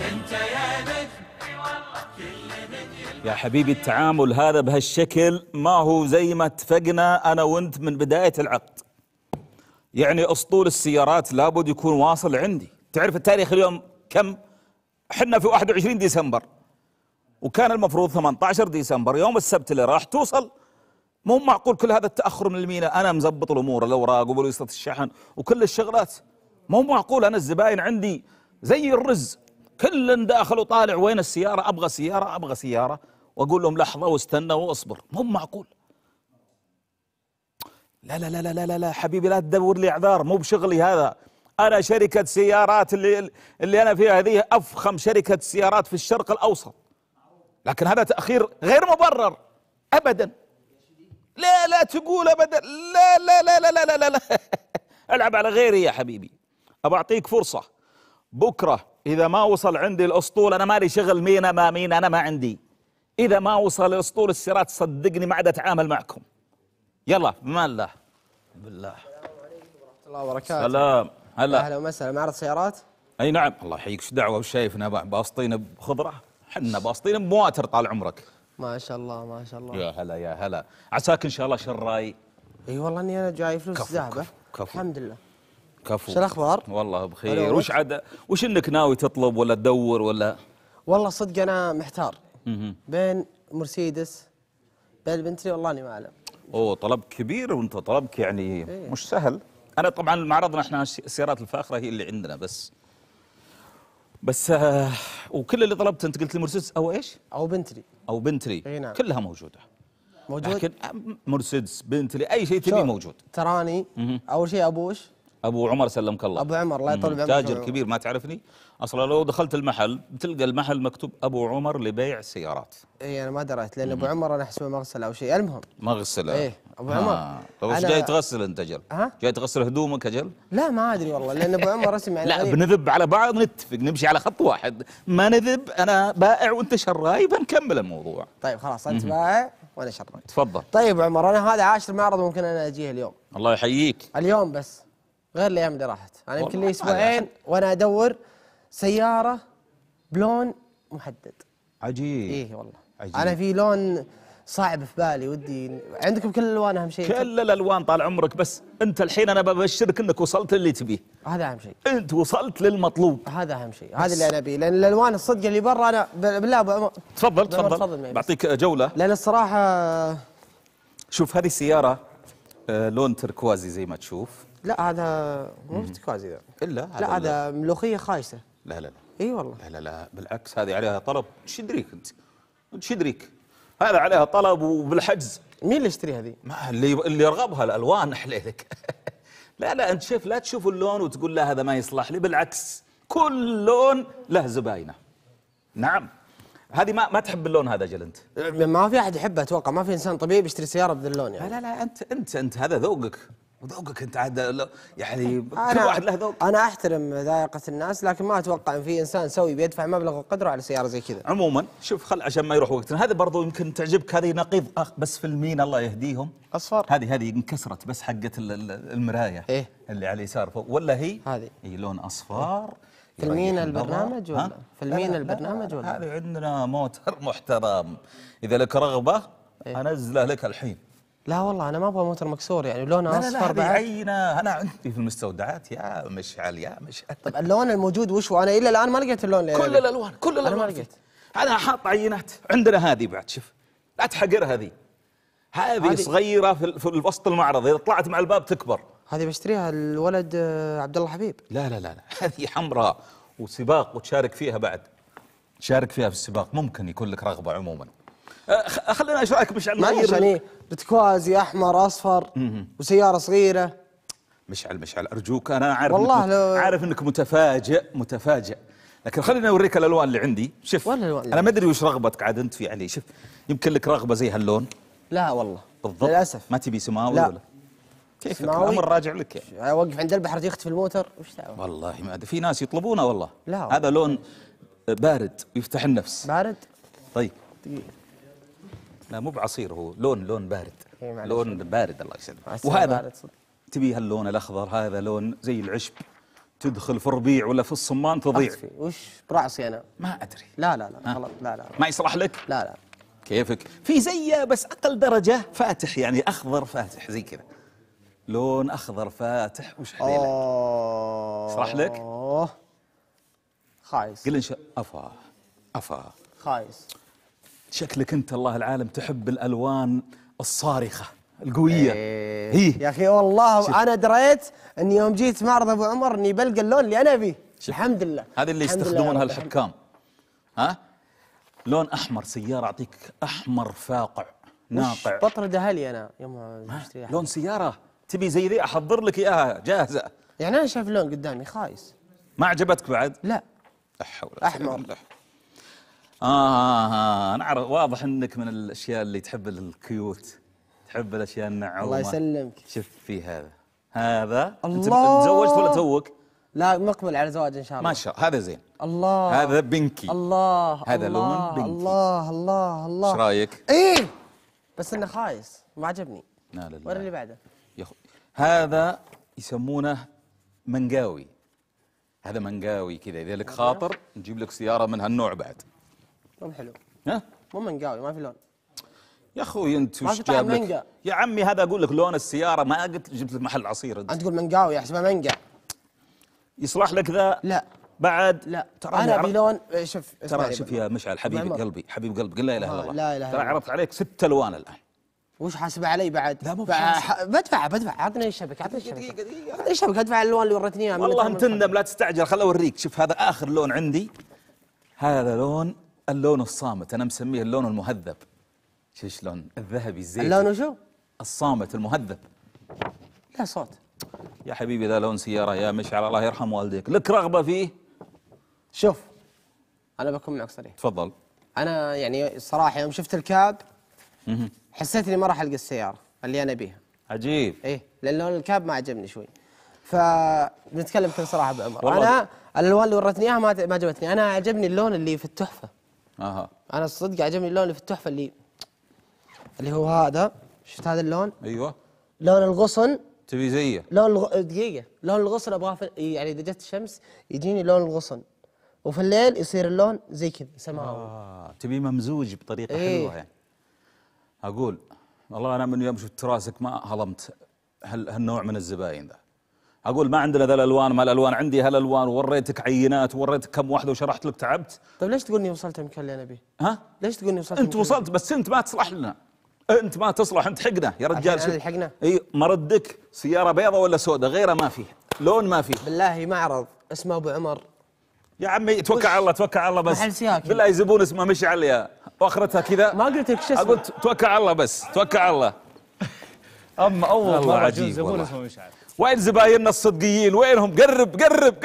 انت يا نجم. يا حبيبي التعامل هذا بهالشكل ما هو زي ما اتفقنا انا وانت من بدايه العقد. يعني اسطول السيارات لابد يكون واصل عندي، تعرف التاريخ اليوم كم؟ احنا في 21 ديسمبر وكان المفروض 18 ديسمبر، يوم السبت اللي راح توصل. مو معقول كل هذا التاخر من المينا، انا مزبط الامور، الاوراق وبوليصه الشحن وكل الشغلات. مو معقول انا الزباين عندي زي الرز، كل داخل وطالع وين السياره، ابغى سياره ابغى سياره، واقول لهم لحظه واستنى واصبر. مو معقول. لا لا لا لا لا لا حبيبي، لا تدور لي اعذار، مو بشغلي هذا. انا شركه سيارات اللي انا فيها هذه افخم شركه سيارات في الشرق الاوسط، لكن هذا تاخير غير مبرر ابدا. لا لا تقول ابدا، لا لا لا لا لا لا لا العب على غيري يا حبيبي. ابى اعطيك فرصه، بكره اذا ما وصل عندي الاسطول، انا مالي شغل مين ما مين، انا ما عندي. اذا ما وصل الاسطول السيارات صدقني ما عاد اتعامل معكم. يلا بمان الله. بالله. السلام عليكم ورحمه الله وبركاته. السلام. هلا اهلا ومسهلا. معرض سيارات؟ اي نعم. الله يحييك، ايش دعوه؟ وش شايفنا باسطين بخضره؟ حنا باسطين بمواتر طال عمرك. ما شاء الله ما شاء الله. يا هلا يا هلا. عساك ان شاء الله شراي. اي والله اني انا جاي فلوس ذهبه. الحمد لله. كفو. شو الاخبار؟ والله بخير. وش عاد وش انك ناوي تطلب ولا تدور ولا؟ والله صدق انا محتار بين مرسيدس بين البنتلي، والله اني ما اعلم. اوه طلب كبير، وانت طلبك يعني إيه؟ مش سهل. انا طبعا معرضنا احنا السيارات الفاخره هي اللي عندنا بس وكل اللي طلبته انت قلت لي مرسيدس او ايش؟ او بنتلي. او بنتلي. إيه نعم. كلها موجوده. موجود؟ لكن مرسيدس بنتلي اي شيء تبيه موجود. تراني اول شيء ابوش ابو عمر سلمك الله. ابو عمر الله يطول بعمرك. تاجر كبير، ما تعرفني اصلا. لو دخلت المحل بتلقى المحل مكتوب ابو عمر لبيع سيارات. اي انا ما دريت لان ابو عمر انا احسبه مغسله او شيء. المهم مغسله. ايه ابو عمر. طيب وش جاي تغسل انت اجل؟ جاي تغسل هدومك اجل؟ لا ما ادري والله لان ابو عمر رسم يعني لا بنذب على بعض، نتفق نمشي على خط واحد، ما نذب. انا بائع وانت شراي بنكمل الموضوع. طيب خلاص انت بائع وانا شراي. تفضل. طيب عمر انا هذا 10 معرض ممكن انا اجيه اليوم. الله يحييك. اليوم بس غير الايام اللي راحت، انا يمكن لي اسبوعين وانا ادور سياره بلون محدد. عجيب. ايه والله عجيب. انا في لون صعب في بالي ودي. عندكم كل الالوان اهم شيء. كل الالوان طال عمرك، بس انت الحين انا ببشرك انك وصلت للي تبيه. هذا اهم شيء. انت وصلت للمطلوب. هذا اهم شيء، هذا اللي انا ابيه، لان الالوان الصدق اللي برا انا بالله ابو عمر. تفضل تفضل بعطيك جوله. لان الصراحه شوف هذه السياره لون تركوازي زي ما تشوف. لا هذا مو تركوازي ذا. الا هذا. لا هذا ملوخيه خايسه. لا لا لا. اي والله. لا لا لا بالعكس هذه عليها طلب. ايش يدريك انت؟ ايش يدريك؟ هذا عليها طلب وبالحجز. مين اللي يشتري هذه؟ ما اللي يرغبها، الالوان حليلك. لا لا انت شايف، لا تشوف اللون وتقول لا هذا ما يصلح لي، بالعكس كل لون له زباينه. نعم. هذه ما تحب اللون هذا اجل انت؟ ما في احد يحبه اتوقع، ما في انسان طبيعي بيشتري سياره بهذا اللون يعني. لا لا انت هذا ذوقك. وذوقك انت عاد يعني كل واحد له ذوق. انا احترم ذائقه الناس لكن ما اتوقع ان في انسان سوي بيدفع مبلغ وقدره على سياره زي كذا. عموما شوف عشان ما يروح وقتنا، هذا برضو يمكن تعجبك، هذه نقيض بس في المين الله يهديهم اصفر. هذه انكسرت بس حقه المرايه. إيه؟ اللي على اليسار فوق ولا هي؟ هذه اي لون اصفر. في المين البرنامج ولا؟ في المين البرنامج ولا؟ هذه عندنا موتر محترم، اذا لك رغبه إيه؟ انزله لك الحين. لا والله انا ما ابغى موتر مكسور يعني لونه اصفر بعد. عينه انا عندي في المستودعات يا مشعل يا مشعل. طب اللون الموجود وش هو؟ انا الى الان ما لقيت اللون. كل الالوان كل الالوان ما لقيت. انا حاط عينات عندنا هذه بعد، شوف لا تحقر هذه صغيره في وسط المعرض، اذا طلعت مع الباب تكبر. هذه بشتريها الولد عبد الله حبيب. لا لا لا هذه حمراء وسباق وتشارك فيها بعد، تشارك فيها في السباق ممكن يكون لك رغبه. عموما خلينا ايش رايك مشعل؟ معليش يعني تركوازي احمر اصفر وسياره صغيره. مشعل ارجوك انا عارف والله عارف انك متفاجئ لكن خليني اوريك الالوان اللي عندي. شوف انا ما ادري وش رغبتك عاد انت في علي. شوف يمكن لك رغبه زي هاللون. لا والله بالضبط للاسف. ما تبي سماوي لا. ولا كيف الامر راجع لك يعني. اوقف عند البحر يختفي الموتر وش دعوه؟ والله ما ادري في ناس يطلبونه والله. لا والله. هذا لون بارد ويفتح النفس. بارد طيب لا مو بعصير، هو لون بارد. لون بارد الله يسلمك. وهذا تبي هاللون الاخضر، هذا لون زي العشب تدخل في الربيع ولا في الصمان تضيع. وش براسي انا؟ ما ادري. لا لا لا غلط. لا لا ما يصلح لك؟ لا لا كيفك. في زي بس اقل درجه فاتح، يعني اخضر فاتح زي كذا، لون اخضر فاتح. وش حليلك؟ يصلح لك؟ خايس. قل ان شاء الله. افا خايس. شكلك انت الله العالم تحب الالوان الصارخه القويه. هي يا اخي والله شف. انا دريت اني يوم جيت معرض ابو عمر اني بلقى اللون اللي انا فيه. الحمد لله. هذه اللي يستخدمونها الحكام. ها لون احمر سياره، اعطيك احمر فاقع ناقع. بطرد اهلي انا يوم اشتري لون سياره. تبي زي ذي احضر لك اياها جاهزه. يعني انا شايف اللون قدامي خايس. ما عجبتك بعد؟ لا لا حول ولا قوه الا بالله. انا اعرف واضح انك من الاشياء اللي تحب الكيوت، تحب الاشياء النعومه. الله يسلمك. شوف في هذا، هذا الله. انت تزوجت ولا توك؟ لا مقبل على زواج ان شاء الله. ما شاء الله. هذا زين. الله. هذا بنكي. الله. هذا الله. لون بنكي. الله الله الله. ايش رايك؟ ايه بس انه خايس ما عجبني. لا لا لا. وري اللي بعده. هذا يسمونه منقاوي. هذا منقاوي كذا، اذا لك خاطر نجيب لك سياره من هالنوع بعد. مو حلو. ها؟ مو منقاوي، ما في لون. يا اخوي انت وش جاب لك؟ يا عمي هذا اقول لك لون السياره، ما قلت جبت لك محل عصير. انت تقول منقاوي احسبه منقع. يصلح لك ذا؟ لا. بعد؟ لا. ترى انا بلون شوف ترى شوف يا مشعل حبيب قلبي، حبيب قلبي قل لا اله الا الله. لا اله الا الله. ترى عرضت عليك 6 الوان الان. وش حاسب علي بعد؟ لا مو بدفع اعطني الشبكه، اعطني الشبكه. دقيقه اعطني الشبكه ادفع الالوان اللي ورتني اياها. والله انت تندم، لا تستعجل، خل اوريك. شوف هذا اخر لون عندي، هذا لون اللون الصامت، انا مسميه اللون المهذب. شوف شلون الذهبي الزيتي. اللون شو؟ الصامت المهذب. لا صوت يا حبيبي ذا لون سياره يا مشعل، الله يرحم والديك. لك رغبه فيه؟ شوف انا بكون معك صريح. تفضل. انا يعني الصراحه يوم شفت الكاب حسيت اني ما راح القى السياره اللي انا بيها. عجيب. ايه لان لون الكاب ما عجبني شوي. فبنتكلم بكل صراحه بعمر، انا الالوان اللي ورتني اياها ما عجبتني، انا عجبني اللون اللي في التحفه. اها انا الصدق عجبني اللون اللي في التحفه اللي هو هذا. شفت هذا اللون؟ ايوه لون الغصن. تبي زيه؟ دقيقه لون الغصن ابغاه يعني اذا جت الشمس يجيني لون الغصن، وفي الليل يصير اللون زي كذا سماوي. تبي ممزوج بطريقه حلوه يعني. اقول والله انا من يوم شفت راسك ما هضمت هالنوع من الزباين ذا. اقول ما عندنا ذا الالوان، ما الالوان عندي هالالوان، ووريتك عينات ووريتك كم واحده وشرحت لك تعبت. طيب ليش تقولني وصلت المكان اللي انا بيه؟ ها؟ ليش تقولني وصلت؟ انت وصلت بس انت ما تصلح لنا. انت ما تصلح، انت حقنا يا رجال. احنا لحقنا. اي مردك سياره بيضاء ولا سوداء، غيره ما فيه، لون ما فيه. بالله معرض اسمه ابو عمر. يا عمي توكل على الله، توكل على الله بس. محل سياكي. بالله زبون اسمه مشعل يا واخرتها كذا. ما قلت لك شو اسمه؟ قلت توكل على الله بس، توكل على الله. اما اول مره زبون اسمه مشعل. وين زبايننا الصدقيين؟ وينهم؟ قرب قرب قرب.